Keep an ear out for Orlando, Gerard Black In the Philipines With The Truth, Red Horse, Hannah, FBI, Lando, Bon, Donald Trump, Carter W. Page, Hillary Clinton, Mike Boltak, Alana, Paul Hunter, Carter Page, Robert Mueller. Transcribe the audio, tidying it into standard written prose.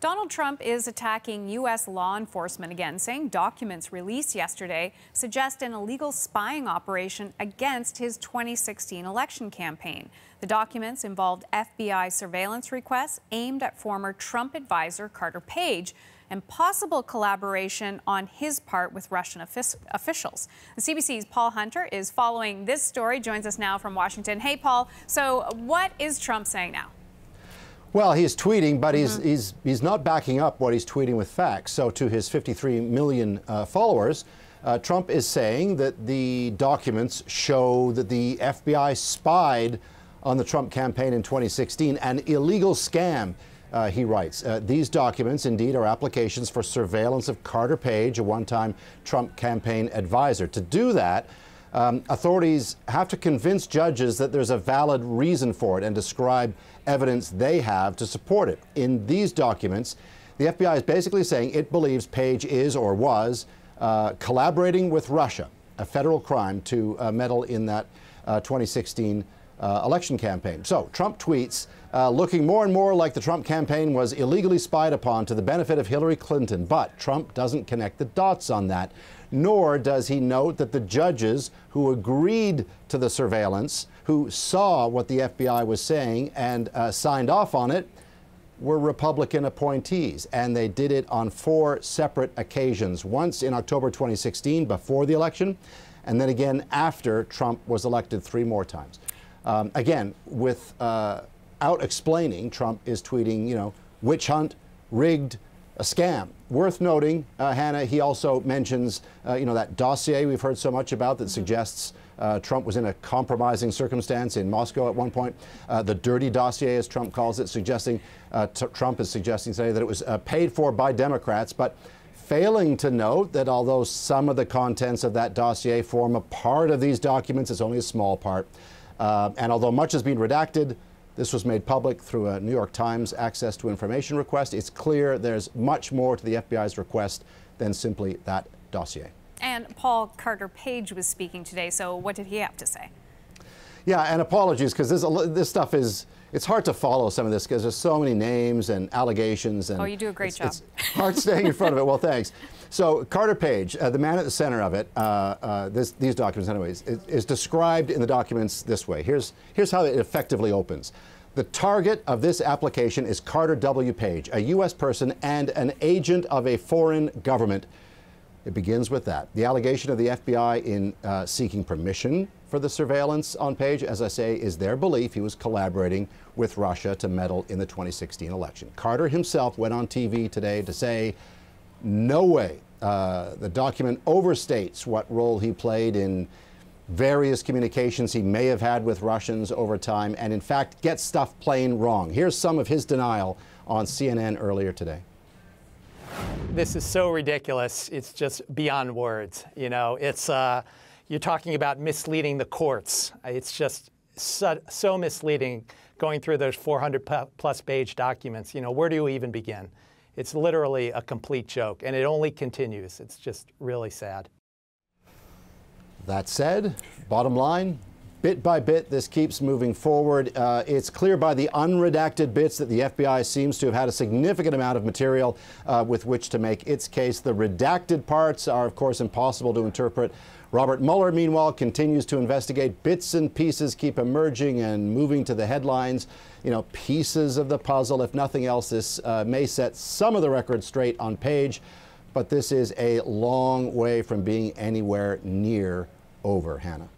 Donald Trump is attacking U.S. law enforcement again, saying documents released yesterday suggest an illegal spying operation against his 2016 election campaign. The documents involved FBI surveillance requests aimed at former Trump advisor Carter Page and possible collaboration on his part with Russian officials. The CBC's Paul Hunter is following this story, joins us now from Washington. Hey, Paul, so what is Trump saying now? Well, he's tweeting, but he's not backing up what he's tweeting with facts. So to his 53 million followers, Trump is saying that the documents show that the FBI spied on the Trump campaign in 2016, an illegal scam. He writes, these documents indeed are applications for surveillance of Carter Page, a one-time Trump campaign advisor. To do that, authorities have to convince judges that there's a valid reason for it and describe evidence they have to support it. In these documents, the FBI is basically saying it believes Page is or was collaborating with Russia, a federal crime, to meddle in that 2016 election campaign. So Trump tweets, looking more and more like the Trump campaign was illegally spied upon to the benefit of Hillary Clinton. But Trump doesn't connect the dots on that, nor does he note that the judges who agreed to the surveillance, who saw what the FBI was saying and signed off on it, were Republican appointees, and they did it on 4 separate occasions, once in October 2016 before the election, and then again after Trump was elected 3 more times. Again, without explaining, Trump is tweeting, you know, witch hunt, rigged, a scam. Worth noting, Hannah, he also mentions, you know, that dossier we've heard so much about that suggests Trump was in a compromising circumstance in Moscow at one point. The dirty dossier, as Trump calls it, suggesting, Trump is suggesting today that it was paid for by Democrats, but failing to note that although some of the contents of that dossier form a part of these documents, it's only a small part. And although much has been redacted, this was made public through a New York Times access to information request. It's clear there's much more to the FBI's request than simply that dossier. And Paul, Carter Page was speaking today, so what did he have to say? Yeah, and apologies, because this stuff is, it's hard to follow some of this because there's so many names and allegations. And oh, you do a great job. It's hard staying in front of it. Well, thanks. So Carter Page, the man at the center of it, these documents anyways, is described in the documents this way. Here's how it effectively opens. The target of this application is Carter W. Page, a U.S. person and an agent of a foreign government. It begins with that. The allegation of the FBI in seeking permission for the surveillance on Page, as I say, is their belief he was collaborating with Russia to meddle in the 2016 election. Carter himself went on TV today to say, no way. The document overstates what role he played in various communications he may have had with Russians over time, and in fact gets stuff plain wrong. Here's some of his denial on CNN earlier today. This is so ridiculous. It's just beyond words. You know, it's you're talking about misleading the courts. It's just so misleading going through those 400-plus page documents. You know, where do you even begin? It's literally a complete joke, and it only continues. It's just really sad. That said, bottom line, bit by bit, this keeps moving forward. It's clear by the unredacted bits that the FBI seems to have had a significant amount of material with which to make its case. The redacted parts are, of course, impossible to interpret. Robert Mueller, meanwhile, continues to investigate. Bits and pieces keep emerging and moving to the headlines. You know, pieces of the puzzle. If nothing else, this may set some of the record straight on Page, but this is a long way from being anywhere near over, Hannah.